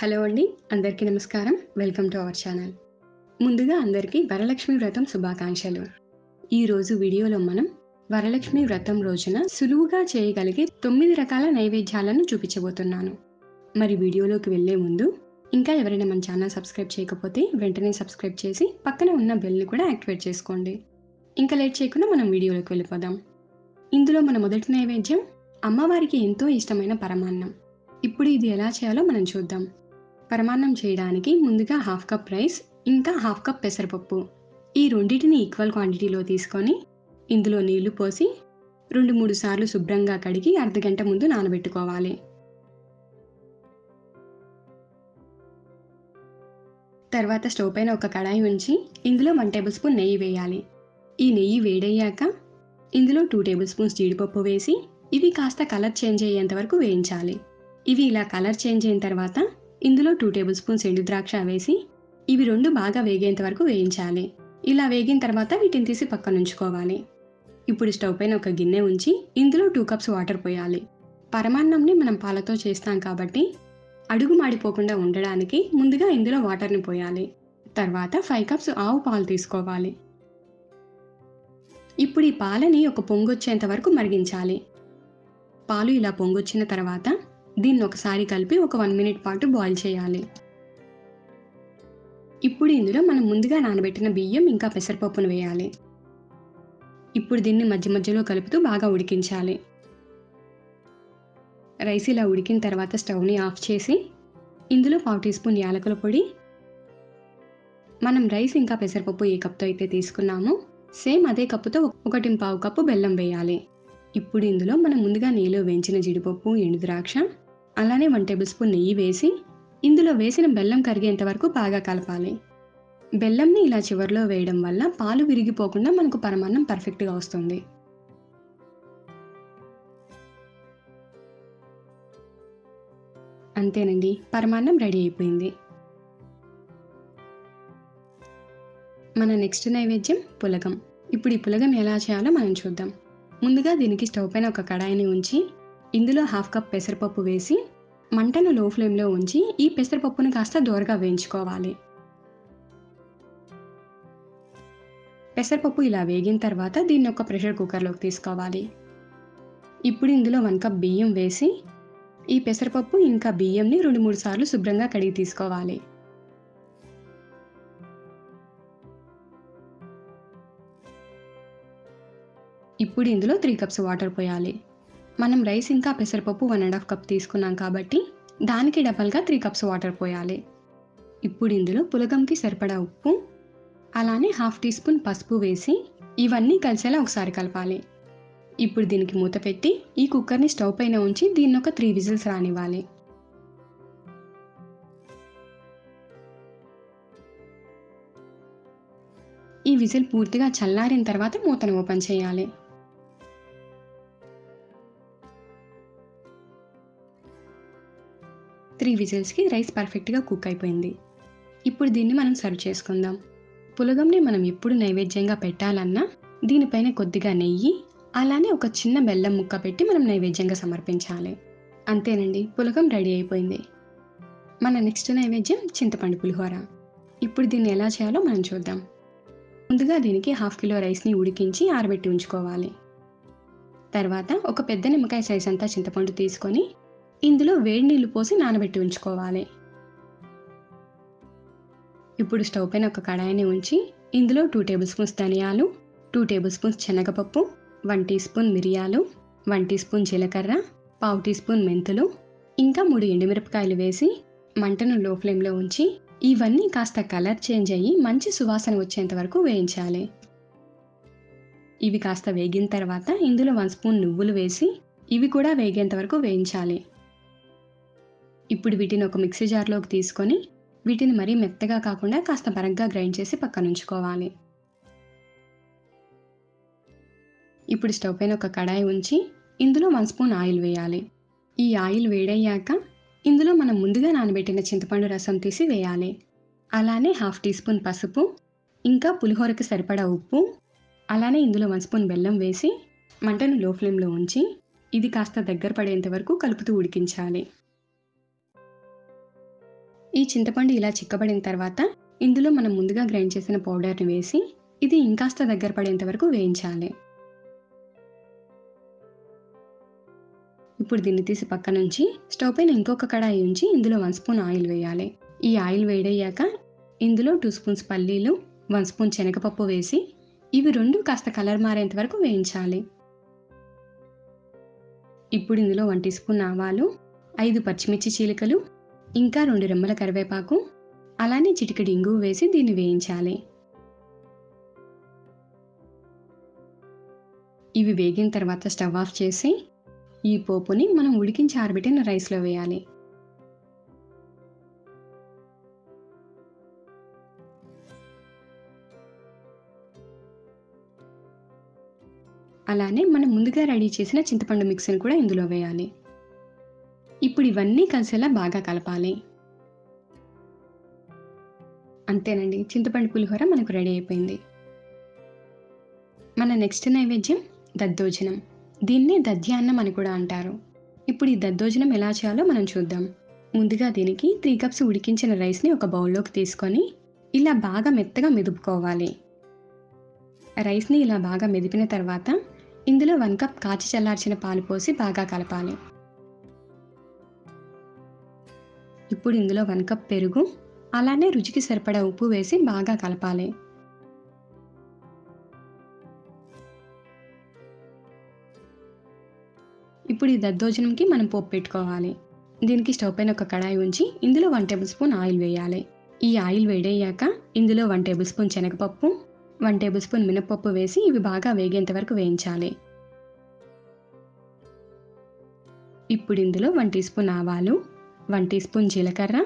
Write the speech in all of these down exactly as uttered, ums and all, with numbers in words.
Hello అండి, అందరికీ నమస్కారం. Welcome to our channel. ముందుగా అందరికీ వరలక్ష్మి వ్రతం శుభాకాంక్షలు. ఈరోజు వీడియోలో మనం వరలక్ష్మి వ్రతం రోజున సులువుగా చేయగలిగే తొమ్మిది రకాల నైవేద్యాలను చూపించబోతున్నాను. మరి వీడియోలోకి వెళ్ళే ముందు ఇంకా ఎవరైనా మన ఛానల్ సబ్స్క్రైబ్ చేయకపోతే వెంటనే సబ్స్క్రైబ్ చేసి పక్కన ఉన్న బెల్ని కూడా యాక్టివేట్ చేసుకోండి. ఇంకా లేట్ చేయకుండా మనం వీడియోలోకి వెళ్ళిపోదాం. ఇందులో మన మొదటి నైవేద్యం అమ్మవారికి ఎంతో ఇష్టమైన పరమాన్నం. ఇప్పుడు ఇది ఎలా చేయాలో మనం చూద్దాం. పరమాన్నం చేయడానికి ముందుగా హాఫ్ కప్ రైస్, ఇంకా హాఫ్ కప్ పెసరపప్పు, ఈ రెండింటిని ఈక్వల్ క్వాంటిటీలో తీసుకొని ఇందులో నీళ్లు పోసి రెండు మూడు సార్లు శుభ్రంగా కడిగి అర్ధగంట ముందు నానబెట్టుకోవాలి. తర్వాత స్టవ్ పైన ఒక కడాయి ఉంచి ఇందులో వన్ టేబుల్ స్పూన్ నెయ్యి వేయాలి. ఈ నెయ్యి వేడయ్యాక ఇందులో టూ టేబుల్ స్పూన్స్ జీడిపప్పు వేసి ఇవి కాస్త కలర్ చేంజ్ అయ్యేంత వరకు వేయించాలి. ఇవి ఇలా కలర్ చేంజ్ అయిన తర్వాత ఇందులో టూ టేబుల్ స్పూన్స్ ఎండు ద్రాక్ష వేసి ఇవి రెండు బాగా వేగేంత వరకు వేయించాలి. ఇలా వేగిన తర్వాత వీటిని తీసి పక్కన ఉంచుకోవాలి. ఇప్పుడు స్టవ్ పైన ఒక గిన్నె ఉంచి ఇందులో టూ కప్స్ వాటర్ పోయాలి. పరమాన్నంని మనం పాలతో చేస్తాం కాబట్టి అడుగు మాడిపోకుండా ఉండడానికి ముందుగా ఇందులో వాటర్ని పోయాలి. తర్వాత ఫైవ్ కప్స్ ఆవు పాలు తీసుకోవాలి. ఇప్పుడు ఈ పాలని ఒక పొంగొచ్చేంత వరకు మరిగించాలి. పాలు ఇలా పొంగొచ్చిన తర్వాత దీన్ని ఒకసారి కలిపి ఒక వన్ మినిట్ పాటు బాయిల్ చేయాలి. ఇప్పుడు ఇందులో మనం ముందుగా నానబెట్టిన బియ్యం ఇంకా పెసరపప్పును వేయాలి. ఇప్పుడు దీన్ని మధ్య మధ్యలో కలుపుతూ బాగా ఉడికించాలి. రైస్ ఇలా ఉడికిన తర్వాత స్టవ్ని ఆఫ్ చేసి ఇందులో పావు టీ స్పూన్ యాలకుల పొడి, మనం రైస్ ఇంకా పెసరపప్పు ఏ కప్తో అయితే తీసుకున్నామో సేమ్ అదే కప్పుతో ఒకటి పావు కప్పు బెల్లం వేయాలి. ఇప్పుడు ఇందులో మనం ముందుగా నెయ్యిలో వేయించిన జీడిపప్పు, ఎండు ద్రాక్ష, అలానే వన్ టేబుల్ స్పూన్ నెయ్యి వేసి ఇందులో వేసిన బెల్లం కరిగేంత వరకు బాగా కలపాలి. బెల్లంని ఇలా చివరిలో వేయడం వల్ల పాలు విరిగిపోకుండా మనకు పరమాన్నం పర్ఫెక్ట్గా వస్తుంది. అంతేనండి, పరమాన్నం రెడీ అయిపోయింది. మన నెక్స్ట్ నైవేద్యం పులగం. ఇప్పుడు ఈ పులగం ఎలా చేయాలో మనం చూద్దాం. ముందుగా దీనికి స్టవ్ పైన ఒక కడాయిని ఉంచి ఇందులో హాఫ్ కప్ పెసరపప్పు వేసి మంటను లో ఫ్లేమ్లో ఉంచి ఈ పెసరపప్పును కాస్త దోరగా వేయించుకోవాలి. పెసరపప్పు ఇలా వేగిన తర్వాత దీన్ని ఒక ప్రెషర్ కుక్కర్లోకి తీసుకోవాలి. ఇప్పుడు ఇందులో వన్ కప్ బియ్యం వేసి ఈ పెసరపప్పు ఇంకా బియ్యంని రెండు మూడు సార్లు శుభ్రంగా కడిగి తీసుకోవాలి. ఇప్పుడు ఇందులో త్రీ కప్స్ వాటర్ పోయాలి. మనం రైస్ ఇంకా పెసరపప్పు వన్ అండ్ హాఫ్ కప్ తీసుకున్నాం కాబట్టి దానికి డబల్గా త్రీ కప్స్ వాటర్ పోయాలి. ఇప్పుడు ఇందులో పులగంకి సరిపడా ఉప్పు, అలానే హాఫ్ టీ స్పూన్ పసుపు వేసి ఇవన్నీ కలిసేలా ఒకసారి కలపాలి. ఇప్పుడు దీనికి మూత పెట్టి ఈ కుక్కర్ని స్టవ్ పైన ఉంచి దీన్ని ఒక త్రీ విజిల్స్ రానివ్వాలి. ఈ విజిల్ పూర్తిగా చల్లారిన తర్వాత మూతను ఓపెన్ చేయాలి. త్రీ విజిల్స్కి రైస్ పర్ఫెక్ట్గా కుక్ అయిపోయింది. ఇప్పుడు దీన్ని మనం సర్వ్ చేసుకుందాం. పులగంని మనం ఎప్పుడు నైవేద్యంగా పెట్టాలన్నా దీనిపైన కొద్దిగా నెయ్యి, అలానే ఒక చిన్న బెల్లం ముక్క పెట్టి మనం నైవేద్యంగా సమర్పించాలి. అంతేనండి, పులగం రెడీ అయిపోయింది. మన నెక్స్ట్ నైవేద్యం చింతపండు పులిహోర. ఇప్పుడు దీన్ని ఎలా చేయాలో మనం చూద్దాం. ముందుగా దీనికి హాఫ్ కిలో రైస్ని ఉడికించి ఆరబెట్టి ఉంచుకోవాలి. తర్వాత ఒక పెద్ద నిమ్మకాయ సైజ్ అంతా చింతపండు తీసుకొని ఇందులో వేడి నీళ్లు పోసి నానబెట్టి ఉంచుకోవాలి. ఇప్పుడు స్టవ్ పైన ఒక కడాయిని ఉంచి ఇందులో టూ టేబుల్ స్పూన్స్ ధనియాలు, టూ టేబుల్ స్పూన్స్ శనగపప్పు, వన్ టీ స్పూన్ మిరియాలు, వన్ టీ స్పూన్ జీలకర్ర, పావు టీ స్పూన్ మెంతులు, ఇంకా మూడు ఎండుమిరపకాయలు వేసి మంటను లో ఫ్లేమ్లో ఉంచి ఇవన్నీ కాస్త కలర్ చేంజ్ అయ్యి మంచి సువాసన వచ్చేంత వరకు వేయించాలి. ఇవి కాస్త వేగిన తర్వాత ఇందులో వన్ స్పూన్ నువ్వులు వేసి ఇవి కూడా వేగేంత వరకు వేయించాలి. ఇప్పుడు వీటిని ఒక మిక్సీ జార్లోకి తీసుకొని వీటిని మరీ మెత్తగా కాకుండా కాస్త బరగ్గా గ్రైండ్ చేసి పక్కన ఉంచుకోవాలి. ఇప్పుడు స్టవ్ పైన ఒక కడాయి ఉంచి ఇందులో వన్ స్పూన్ ఆయిల్ వేయాలి. ఈ ఆయిల్ వేడయ్యాక ఇందులో మనం ముందుగా నానబెట్టిన చింతపండు రసం తీసి వేయాలి. అలానే హాఫ్ టీ స్పూన్ పసుపు, ఇంకా పులిహోరకి సరిపడా ఉప్పు, అలానే ఇందులో వన్ స్పూన్ బెల్లం వేసి మంటను లో ఫ్లేమ్లో ఉంచి ఇది కాస్త దగ్గర పడేంత వరకు కలుపుతూ ఉడికించాలి. ఈ చింతపండు ఇలా చిక్కబడిన తర్వాత ఇందులో మనం ముందుగా గ్రైండ్ చేసిన పౌడర్ని వేసి ఇది ఇంకాస్త దగ్గర పడేంత వరకు వేయించాలి. ఇప్పుడు దీన్ని తీసి పక్క నుంచి స్టవ్ పైన ఇంకొక కడాయి ఉంచి ఇందులో వన్ స్పూన్ ఆయిల్ వేయాలి. ఈ ఆయిల్ వేడయ్యాక ఇందులో టూ స్పూన్స్ పల్లీలు, వన్ స్పూన్ శనగపప్పు వేసి ఇవి రెండు కాస్త కలర్ మారేంత వరకు వేయించాలి. ఇప్పుడు ఇందులో వన్ టీ స్పూన్ ఆవాలు, ఐదు పచ్చిమిర్చి చీలికలు, ఇంకా రెండు రెమ్మల కరివేపాకు, అలానే చిటికెడు ఇంగువ వేసి దీన్ని వేయించాలి. ఇవి వేగిన తర్వాత స్టవ్ ఆఫ్ చేసి ఈ పోపుని మనం ఉడికించి ఆరబెట్టిన రైస్లో వేయాలి. అలానే మనం ముందుగా రెడీ చేసిన చింతపండు మిక్సీని కూడా ఇందులో వేయాలి. ఇప్పుడు ఇవన్నీ కలిసేలా బాగా కలపాలి. అంతేనండి, చింతపండు పులిహోర మనకు రెడీ అయిపోయింది. మన నెక్స్ట్ నైవేద్యం దద్దోజనం. దీన్నే దధ్యాన్నం అని కూడా అంటారు. ఇప్పుడు ఈ దద్దోజనం ఎలా చేయాలో మనం చూద్దాం. ముందుగా దీనికి త్రీ కప్స్ ఉడికించిన రైస్ని ఒక బౌల్లోకి తీసుకొని ఇలా బాగా మెత్తగా మెదుపుకోవాలి. రైస్ని ఇలా బాగా మెదిపిన తర్వాత ఇందులో వన్ కప్ కాచి చల్లార్చిన పాలు పోసి బాగా కలపాలి. ఇప్పుడు ఇందులో వన్ కప్ పెరుగు, అలానే రుచికి సరిపడా ఉప్పు వేసి బాగా కలపాలి. ఇప్పుడు ఈ దద్దోజనంకి మనం పోపు పెట్టుకోవాలి. దీనికి స్టవ్ పైన ఒక కడాయి ఉంచి ఇందులో వన్ టేబుల్ స్పూన్ ఆయిల్ వేయాలి. ఈ ఆయిల్ వేడయ్యాక ఇందులో వన్ టేబుల్ స్పూన్ శనగపప్పు, వన్ టేబుల్ స్పూన్ మినప్పప్పు వేసి ఇవి బాగా వేగేంత వరకు వేయించాలి. ఇప్పుడు ఇందులో వన్ టీ స్పూన్ ఆవాలు, వన్ టీ స్పూన్ జీలకర్ర,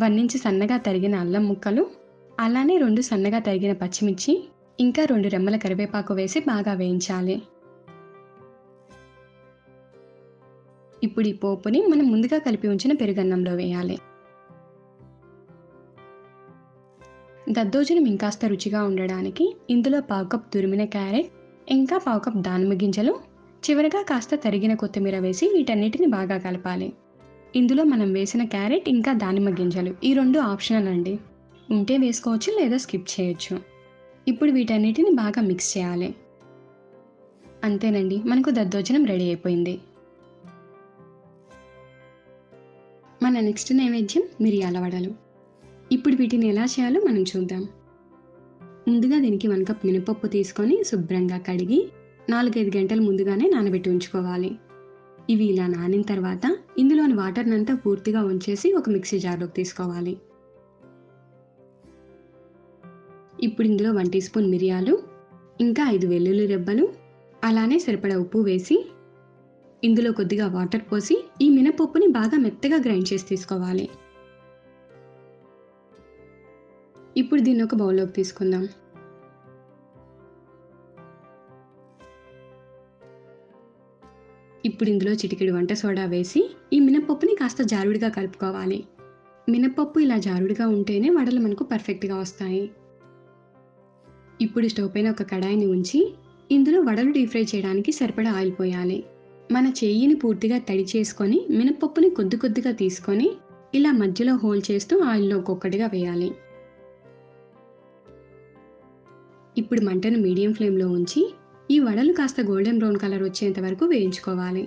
వన్ ఇంచు సన్నగా తరిగిన అల్లం ముక్కలు, అలానే రెండు సన్నగా తరిగిన పచ్చిమిర్చి, ఇంకా రెండు రెమ్మల కరివేపాకు వేసి బాగా వేయించాలి. ఇప్పుడు ఈ పోపుని మనం ముందుగా కలిపి ఉంచిన పెరుగన్నంలో వేయాలి. దద్దోజనం ఇంకాస్త రుచిగా ఉండడానికి ఇందులో పావు కప్ తురిమిన క్యారెట్, ఇంకా పావు కప్ దానిమ్మ గింజలు, చివరిగా కాస్త తరిగిన కొత్తిమీర వేసి వీటన్నిటిని బాగా కలపాలి. ఇందులో మనం వేసిన క్యారెట్ ఇంకా దానిమ్మ గింజలు ఈ రెండు ఆప్షనల్ అండి, ఉంటే వేసుకోవచ్చు లేదా స్కిప్ చేయొచ్చు. ఇప్పుడు వీటన్నిటిని బాగా మిక్స్ చేయాలి. అంతేనండి, మనకు దద్దోజనం రెడీ అయిపోయింది. మన నెక్స్ట్ నైవేద్యం మిరియాల వడలు. ఇప్పుడు వీటిని ఎలా చేయాలో మనం చూద్దాం. ముందుగా దీనికి వన్ కప్ మినపప్పు తీసుకొని శుభ్రంగా కడిగి నాలుగైదు గంటలు ముందుగానే నానబెట్టి ఉంచుకోవాలి. ఇవి ఇలా నానిన తర్వాత ఇందులోని వాటర్ని అంతా పూర్తిగా ఉంచేసి ఒక మిక్సీ జార్లోకి తీసుకోవాలి. ఇప్పుడు ఇందులో వన్ టీ స్పూన్ మిరియాలు, ఇంకా ఐదు వెల్లుల్లి రెబ్బలు, అలానే సరిపడా ఉప్పు వేసి ఇందులో కొద్దిగా వాటర్ పోసి ఈ మినపప్పుని బాగా మెత్తగా గ్రైండ్ చేసి తీసుకోవాలి. ఇప్పుడు దీన్ని ఒక బౌల్లోకి తీసుకుందాం. ఇప్పుడు ఇందులో చిటికెడు వంట సోడా వేసి ఈ మినపప్పుని కాస్త జారుడిగా కలుపుకోవాలి. మినపప్పు ఇలా జారుడిగా ఉంటేనే వడలు మనకు పర్ఫెక్ట్గా వస్తాయి. ఇప్పుడు స్టవ్ పైన ఒక కడాయిని ఉంచి ఇందులో వడలు డీప్ ఫ్రై చేయడానికి సరిపడా ఆయిల్ పోయాలి. మన చెయ్యిని పూర్తిగా తడి చేసుకొని మినపప్పుని కొద్ది కొద్దిగా తీసుకొని ఇలా మధ్యలో హోల్ చేస్తూ ఆయిల్లో ఒక్కొక్కటిగా వేయాలి. ఇప్పుడు మంటను మీడియం ఫ్లేమ్లో ఉంచి ఈ వడలు కాస్త గోల్డెన్ బ్రౌన్ కలర్ వచ్చేంత వరకు వేయించుకోవాలి.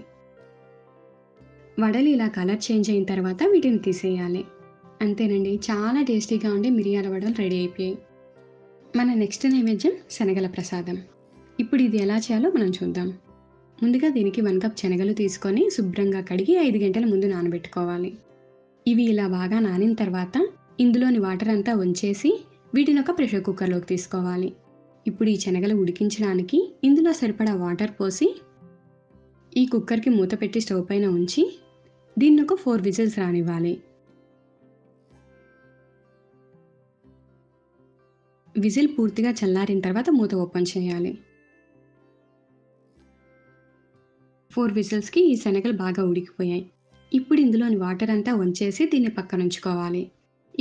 వడలు ఇలా కలర్ చేంజ్ అయిన తర్వాత వీటిని తీసేయాలి. అంతేనండి, చాలా టేస్టీగా ఉండే మిరియాల వడలు రెడీ అయిపోయాయి. మన నెక్స్ట్ నైవేద్యం శనగల ప్రసాదం. ఇప్పుడు ఇది ఎలా చేయాలో మనం చూద్దాం. ముందుగా దీనికి వన్ కప్ శనగలు తీసుకొని శుభ్రంగా కడిగి ఐదు గంటల ముందు నానబెట్టుకోవాలి. ఇవి ఇలా బాగా నానిన తర్వాత ఇందులోని వాటర్ అంతా వంచేసి వీటిని ఒక ప్రెషర్ కుక్కర్లోకి తీసుకోవాలి. ఇప్పుడు ఈ శనగలు ఉడికించడానికి ఇందులో సరిపడా వాటర్ పోసి ఈ కుక్కర్కి మూత పెట్టి స్టవ్ పైన ఉంచి దీన్ని ఒక ఫోర్ విజిల్స్ రానివ్వాలి. విజిల్ పూర్తిగా చల్లారిన తర్వాత మూత ఓపెన్ చేయాలి. ఫోర్ విజిల్స్కి ఈ శనగలు బాగా ఉడికిపోయాయి. ఇప్పుడు ఇందులోని వాటర్ అంతా వంచేసి దీన్ని పక్కన ఉంచుకోవాలి.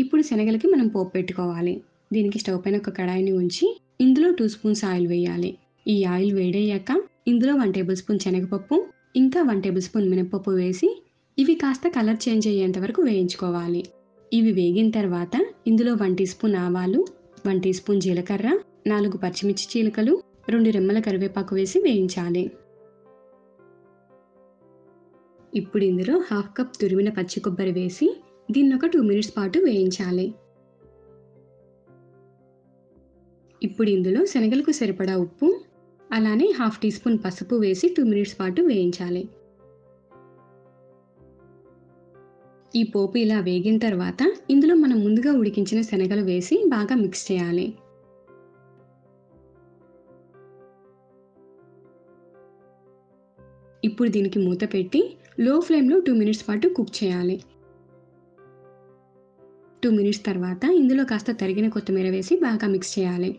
ఇప్పుడు శనగలకి మనం పోపు పెట్టుకోవాలి. దీనికి స్టవ్ పైన ఒక కడాయిని ఉంచి ఇందులో టూ స్పూన్స్ ఆయిల్ వేయాలి. ఈ ఆయిల్ వేడయ్యాక ఇందులో వన్ టేబుల్ స్పూన్ శనగపప్పు, ఇంకా వన్ టేబుల్ స్పూన్ మినప్పప్పు వేసి ఇవి కాస్త కలర్ చేంజ్ అయ్యేంత వరకు వేయించుకోవాలి. ఇవి వేగిన తర్వాత ఇందులో వన్ టీ స్పూన్ ఆవాలు, వన్ టీ స్పూన్ జీలకర్ర, నాలుగు పచ్చిమిర్చి చీలికలు, రెండు రెమ్మల కరివేపాకు వేసి వేయించాలి. ఇప్పుడు ఇందులో హాఫ్ కప్ తురిమిన పచ్చి కొబ్బరి వేసి దీన్ని ఒక టూ మినిట్స్ పాటు వేయించాలి. ఇప్పుడు ఇందులో శనగలకు సరిపడా ఉప్పు, అలానే హాఫ్ టీ స్పూన్ పసుపు వేసి టూ మినిట్స్ పాటు వేయించాలి. ఈ పోపు ఇలా వేగిన తర్వాత ఇందులో మనం ముందుగా ఉడికించిన శనగలు వేసి బాగా మిక్స్ చేయాలి. ఇప్పుడు దీనికి మూత పెట్టి లో ఫ్లేమ్లో టూ మినిట్స్ పాటు కుక్ చేయాలి. టూ మినిట్స్ తర్వాత ఇందులో కాస్త తరిగిన కొత్తిమీర వేసి బాగా మిక్స్ చేయాలి.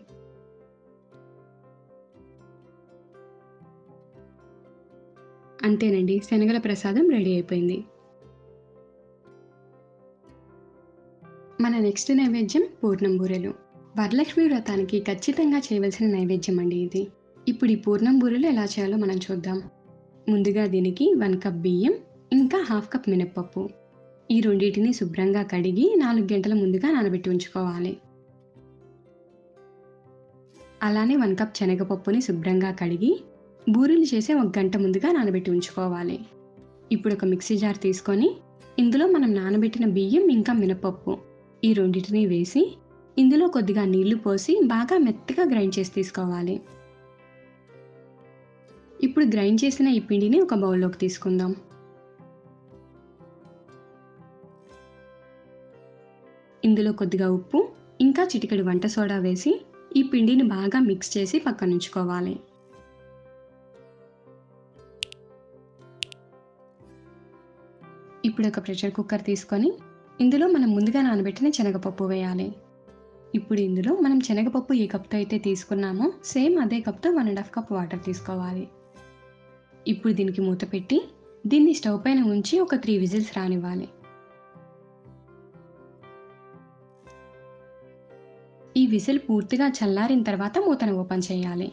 అంతేనండి, శనగల ప్రసాదం రెడీ అయిపోయింది. మన నెక్స్ట్ నైవేద్యం పూర్ణం బూరెలు. వరలక్ష్మి వ్రతానికి ఖచ్చితంగా చేయవలసిన నైవేద్యం అండి ఇది. ఇప్పుడు ఈ పూర్ణం బూరెలు ఎలా చేయాలో మనం చూద్దాం. ముందుగా దీనికి వన్ కప్ బియ్యం, ఇంకా హాఫ్ కప్ మినప్పప్పు, ఈ రెండింటిని శుభ్రంగా కడిగి నాలుగు గంటల ముందుగా నానబెట్టి ఉంచుకోవాలి. అలానే వన్ కప్ శనగపప్పుని శుభ్రంగా కడిగి బూరెలు చేసే ఒక గంట ముందుగా నానబెట్టి ఉంచుకోవాలి. ఇప్పుడు ఒక మిక్సీ జార్ తీసుకొని ఇందులో మనం నానబెట్టిన బియ్యం ఇంకా మినప్పప్పు ఈ రెండింటిని వేసి ఇందులో కొద్దిగా నీళ్లు పోసి బాగా మెత్తగా గ్రైండ్ చేసి తీసుకోవాలి. ఇప్పుడు గ్రైండ్ చేసిన ఈ పిండిని ఒక బౌల్లోకి తీసుకుందాం. ఇందులో కొద్దిగా ఉప్పు, ఇంకా చిటికెడు వంట సోడా వేసి ఈ పిండిని బాగా మిక్స్ చేసి పక్కన ఉంచుకోవాలి. ఇప్పుడు ఒక ప్రెషర్ కుక్కర్ తీసుకొని ఇందులో మనం ముందుగా నానబెట్టిన శనగపప్పు వేయాలి. ఇప్పుడు ఇందులో మనం శనగపప్పు ఏ కప్తో అయితే తీసుకున్నామో సేమ్ అదే కప్తో one and half cup water తీసుకోవాలి. ఇప్పుడు దీనికి మూత పెట్టి దీన్ని స్టవ్ పైన ఉంచి ఒక త్రీ విజిల్స్ రానివ్వాలి. ఈ విజిల్ పూర్తిగా చల్లారిన తర్వాత మూతను ఓపెన్ చేయాలి.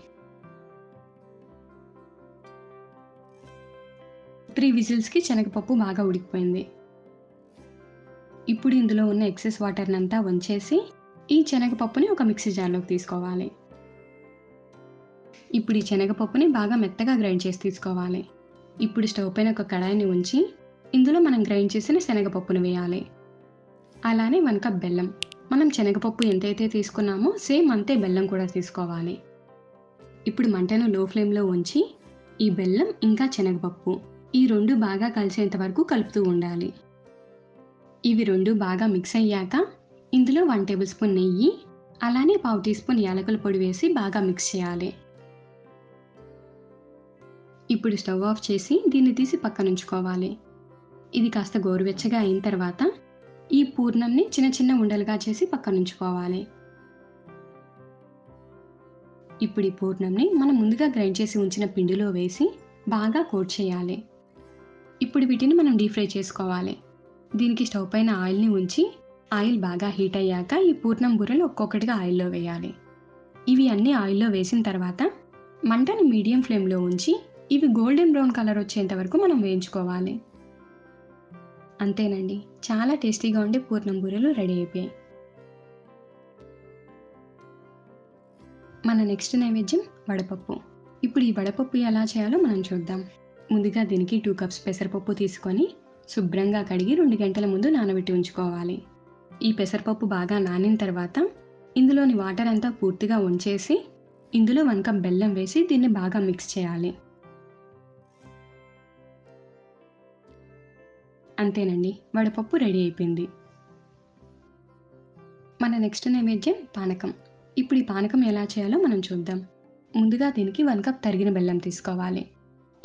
త్రీ విజిల్స్కి శనగపప్పు బాగా ఉడికిపోయింది. ఇప్పుడు ఇందులో ఉన్న ఎక్సెస్ వాటర్ని అంతా వంచేసి ఈ శనగపప్పుని ఒక మిక్సీ జార్లోకి తీసుకోవాలి. ఇప్పుడు ఈ శనగపప్పుని బాగా మెత్తగా గ్రైండ్ చేసి తీసుకోవాలి. ఇప్పుడు స్టవ్ పైన ఒక కడాయిని ఉంచి ఇందులో మనం గ్రైండ్ చేసిన శనగపప్పును వేయాలి. అలానే వన్ కప్ బెల్లం, మనం శనగపప్పు ఎంతైతే తీసుకున్నామో సేమ్ అంతే బెల్లం కూడా తీసుకోవాలి. ఇప్పుడు మంటను లో ఫ్లేమ్లో ఉంచి ఈ బెల్లం ఇంకా శనగపప్పు ఈ రెండు బాగా కలిసేంత వరకు కలుపుతూ ఉండాలి. ఇవి రెండు బాగా మిక్స్ అయ్యాక ఇందులో వన్ టేబుల్ స్పూన్ నెయ్యి, అలానే పావు టీ స్పూన్ యాలకుల పొడి వేసి బాగా మిక్స్ చేయాలి. ఇప్పుడు స్టవ్ ఆఫ్ చేసి దీన్ని తీసి పక్కన ఉంచుకోవాలి. ఇది కాస్త గోరువెచ్చగా అయిన తర్వాత ఈ పూర్ణంని చిన్న చిన్న ఉండలుగా చేసి పక్కన ఉంచుకోవాలి. ఇప్పుడు ఈ పూర్ణంని మనం ముందుగా గ్రైండ్ చేసి ఉంచిన పిండిలో వేసి బాగా కోట్ చేయాలి. ఇప్పుడు వీటిని మనం డీప్ ఫ్రై చేసుకోవాలి. దీనికి స్టవ్ పైన ఆయిల్ని ఉంచి ఆయిల్ బాగా హీట్ అయ్యాక ఈ పూర్ణం బూరెలు ఒక్కొక్కటిగా ఆయిల్లో వేయాలి. ఇవి అన్నీ ఆయిల్లో వేసిన తర్వాత మంటను మీడియం ఫ్లేమ్లో ఉంచి ఇవి గోల్డెన్ బ్రౌన్ కలర్ వచ్చేంత వరకు మనం వేయించుకోవాలి. అంతేనండి, చాలా టేస్టీగా ఉండే పూర్ణం బూరెలు రెడీ అయిపోయాయి. మన నెక్స్ట్ నైవేద్యం వడపప్పు. ఇప్పుడు ఈ వడపప్పు ఎలా చేయాలో మనం చూద్దాం. ముందుగా దీనికి టూ కప్స్ పెసరపప్పు తీసుకొని శుభ్రంగా కడిగి రెండు గంటల ముందు నానబెట్టి ఉంచుకోవాలి. ఈ పెసరపప్పు బాగా నానిన తర్వాత ఇందులోని వాటర్ అంతా పూర్తిగా వంచేసి ఇందులో వన్ కప్ బెల్లం వేసి దీన్ని బాగా మిక్స్ చేయాలి. అంతేనండి, వడపప్పు రెడీ అయిపోయింది. మన నెక్స్ట్ నైవేద్యం పానకం. ఇప్పుడు ఈ పానకం ఎలా చేయాలో మనం చూద్దాం. ముందుగా దీనికి వన్ కప్ తరిగిన బెల్లం తీసుకోవాలి.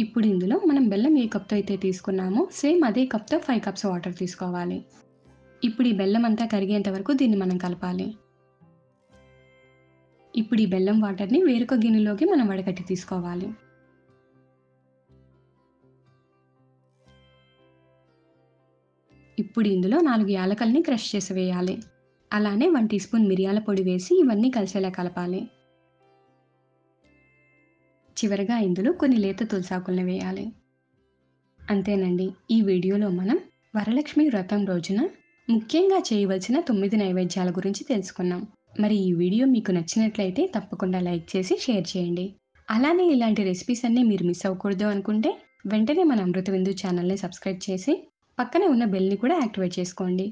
ఇప్పుడు ఇందులో మనం బెల్లం ఏ కప్తో అయితే తీసుకున్నామో సేమ్ అదే కప్తో ఫైవ్ కప్స్ వాటర్ తీసుకోవాలి. ఇప్పుడు ఈ బెల్లం అంతా కరిగేంత వరకు దీన్ని మనం కలపాలి. ఇప్పుడు ఈ బెల్లం వాటర్ని వేరొక గిన్నెలోకి మనం వడకట్టి తీసుకోవాలి. ఇప్పుడు ఇందులో నాలుగు యాలకల్ని క్రష్ చేసి వేయాలి. అలానే వన్ టీ స్పూన్ మిరియాల పొడి వేసి ఇవన్నీ కలిసేలా కలపాలి. చివరగా ఇందులో కొన్ని లేత తులసాకుల్ని వేయాలి. అంతేనండి, ఈ వీడియోలో మనం వరలక్ష్మి వ్రతం రోజున ముఖ్యంగా చేయవలసిన తొమ్మిది నైవేద్యాల గురించి తెలుసుకున్నాం. మరి ఈ వీడియో మీకు నచ్చినట్లయితే తప్పకుండా లైక్ చేసి షేర్ చేయండి. అలానే ఇలాంటి రెసిపీస్ అన్నీ మీరు మిస్ అవ్వకూడదు అనుకుంటే వెంటనే మన అమృత విందు ఛానల్ని సబ్స్క్రైబ్ చేసి పక్కనే ఉన్న బెల్ని కూడా యాక్టివేట్ చేసుకోండి.